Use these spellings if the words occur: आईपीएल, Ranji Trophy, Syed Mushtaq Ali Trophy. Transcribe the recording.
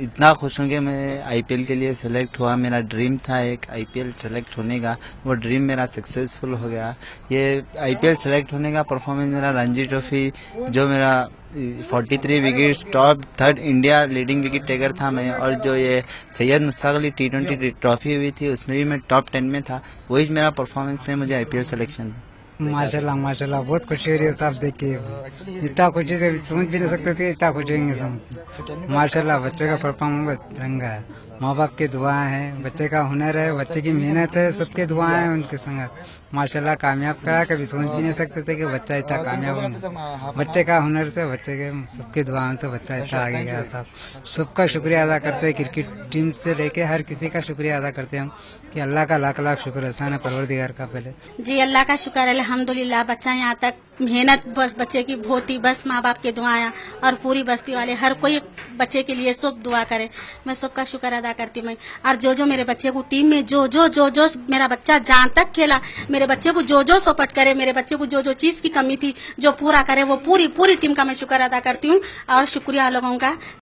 इतना खुश हूँ कि मैं आईपीएल के लिए सेलेक्ट हुआ। मेरा ड्रीम था एक आईपीएल सेलेक्ट होने का, वो ड्रीम मेरा सक्सेसफुल हो गया। ये आईपीएल सेलेक्ट होने का परफॉर्मेंस मेरा रणजी ट्रॉफी जो मेरा 43 wicket top third India leading wicket taker था मैं, और जो ये सैयद मुश्ताक अली T20 ट्रॉफी हुई थी उसमें भी मैं टॉप 10 में था। वही मेरा परफॉर्मेंस है मुझे आईपीएल सिलेक्शन था। माशाल्लाह माशाल्लाह, बहुत खुशी हो रही है साहब, देखिए इतना खुशी से समझ भी नहीं सकते थे, इतना खुश होंगे सब। माशाल्लाह बच्चे का परफॉर्मेंस तिरंगा है, माँ बाप की दुआ है, बच्चे का हुनर है, बच्चे की मेहनत है, सबके दुआ है उनके संगत। माशाल्लाह कामयाब करा, कभी समझ भी नहीं सकते थे कि बच्चा इतना कामयाब होगा। बच्चे का हुनर से, बच्चे के सबके दुआओं से बच्चा इतना आगे गया साहब। सबका शुक्रिया अदा करते हैं, क्रिकेट टीम से लेके हर किसी का शुक्रिया अदा करते हैं हम कि अल्लाह का लाख लाख शुक्र एहसान है परवरदिगार का। पहले जी अल्लाह का शुक्र है, अल्हम्दुलिल्लाह बच्चा यहाँ तक मेहनत बस बच्चे की बहुत ही, बस माँ बाप की दुआएं और पूरी बस्ती वाले हर कोई बच्चे के लिए सब दुआ करे। मैं सबका शुक्र अदा करती हूँ मैं, और जो जो मेरे बच्चे को टीम में जो मेरा बच्चा जहाँ तक खेला, मेरे बच्चे को जो जो सपोर्ट करे, मेरे बच्चे को जो जो चीज की कमी थी जो पूरा करे, वो पूरी टीम का मैं शुक्र अदा करती हूँ। और शुक्रिया लोगों का